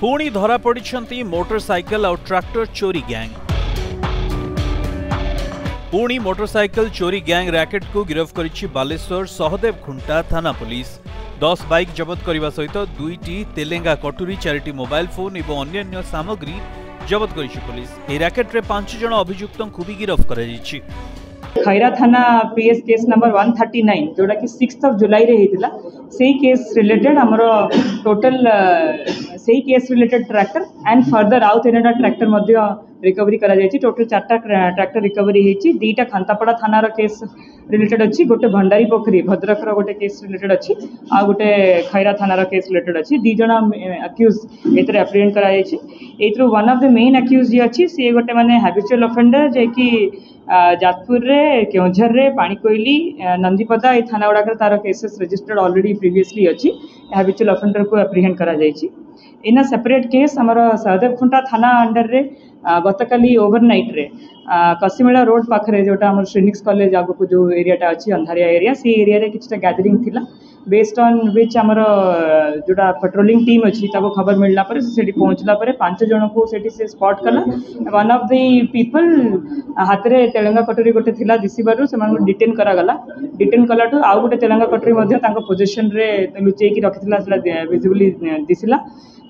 पुणी धरा पड़ी मोटरसाइकल और ट्रैक्टर चोरी गैंग। पुणी मोटरसाइकल चोरी गैंग रैकेट को गिरफ करिछि बालेश्वर सहदेव खुंटा थाना पुलिस। 10 बाइक जबत करने सहित 2टी तेलेंगा कटुरी 4टी मोबाइल फोन और अन्य सामग्री जबत करिछि पुलिस। ए रैकेट रे 5 जन अभियुक्त को भी गिरफ करा जैछि। खैरा थाना पीएस केस नंबर 139 जोड़ा कि 6 जुलाई रे हेतिला सेही केस रिलेटेड हमरो टोटल सेही case related tractor and further out एनेडा ट्रैक्टर मध्य रिकवरी करा जायछि। टोटल 4टा ट्रैक्टर रिकवरी हेछि। 2टा खांतापड़ा थाना रो केस रिलेटेड अछि, गोटे भंडारी पोखरी भद्रक रो गोटे केस रिलेटेड अछि आ गोटे खैरा थाना रो केस रिलेटेड अछि। 2 जना अक्यूज एतरे अप्रिहेंड करा जायछि। एतरो one of the main accused जे अछि से गोटे माने हैबिचुअल ऑफेंडर जे कि जाजपुर रे केउझर रे पाणीकोइली नंदीपदा ए थाना गुड़ाक तार केसेस रजिस्टर्ड ऑलरेडी प्रीवियसली अच्छी। हैबिचुअल ऑफेंडर को अप्रिहेंड करा जायछि। एना सेपरेट केस हमर सहदेव खुंटा थाना अंडर रे गतकाली ओवरनाइट रे कसिमेला रोड पाखरे जोटा हमर श्रीनिक्स कॉलेज आगो को जो एरियाटा अच्छी अंधारिया एरिया से एरिया रे किछटा गैदरिंग थिला। बेस्ड ऑन व्हिच हमर जोटा पेट्रोलिंग टीम अछि ताको खबर मिलला पर सेठी पहुंचला पर 5 जन को सेठी से स्पॉट कला। वन ऑफ द पीपल हाथ रे तेलंगा कटोरी गोटे थिला दिसिबारु समान को डिटेन करा गला। डिटेन कला तो आ गोटे तेलंगा कटोरी मध्ये ताको पोजीशन रे लुचेई की रखिथिला सेला विजिबली दिसिला।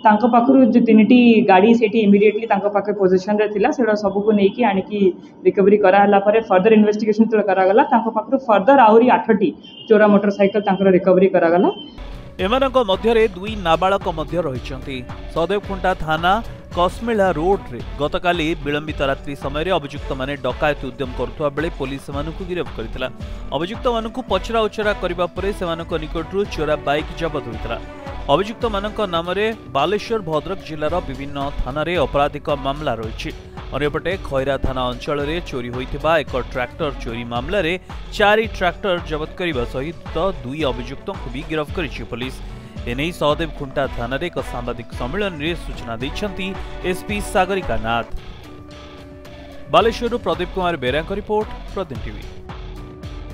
तांको पाखरु जो 3टी गाड़ी सेठी इमिडिएटली तांको पाखे पोजीशन रे थिला सेडा सब को नेकी आनी की रिकवरी करा हला परे फर्दर इन्वेस्टिगेशन तो करा गला। तांको पाखरु फर्दर आउरी 8टी चोरा मोटरसाइकल तांको रिकवरी करा गला। एमानक मध्य रे 2 नाबालक मध्य रहिचंती। सदैव खुंटा थाना कसमेला रोड रे गतकाली विलंबित रात्रि समय रे अभियुक्त माने डकायत उद्यम करथुवा बेले पुलिस मानकु गिरफ करथिला। अभियुक्त मानकु पचरा उचरा करिबा परे सेमानक निकटरु चोरा बाइक जब्त होइतला। अभियुक्त मानक नाम रे बालेश्वर भद्रक जिलार विभिन्न थाना रे आपराधिक मामला रही। अंपटे खैरा थाना अंचल रे चोरी होता एक ट्रैक्टर चोरी मामला रे 4 ट्रैक्टर जबत करने सहित 2 अभियुक्त को भी गिरफ करिछि पुलिस। एने सहदेव खुंटा थाना रे एक सांबादिक सम्मेलन रे सूचना दैछंती SP Sagarika Nath. Baleswar Pradeep Kumar Bera report Pradeep TV.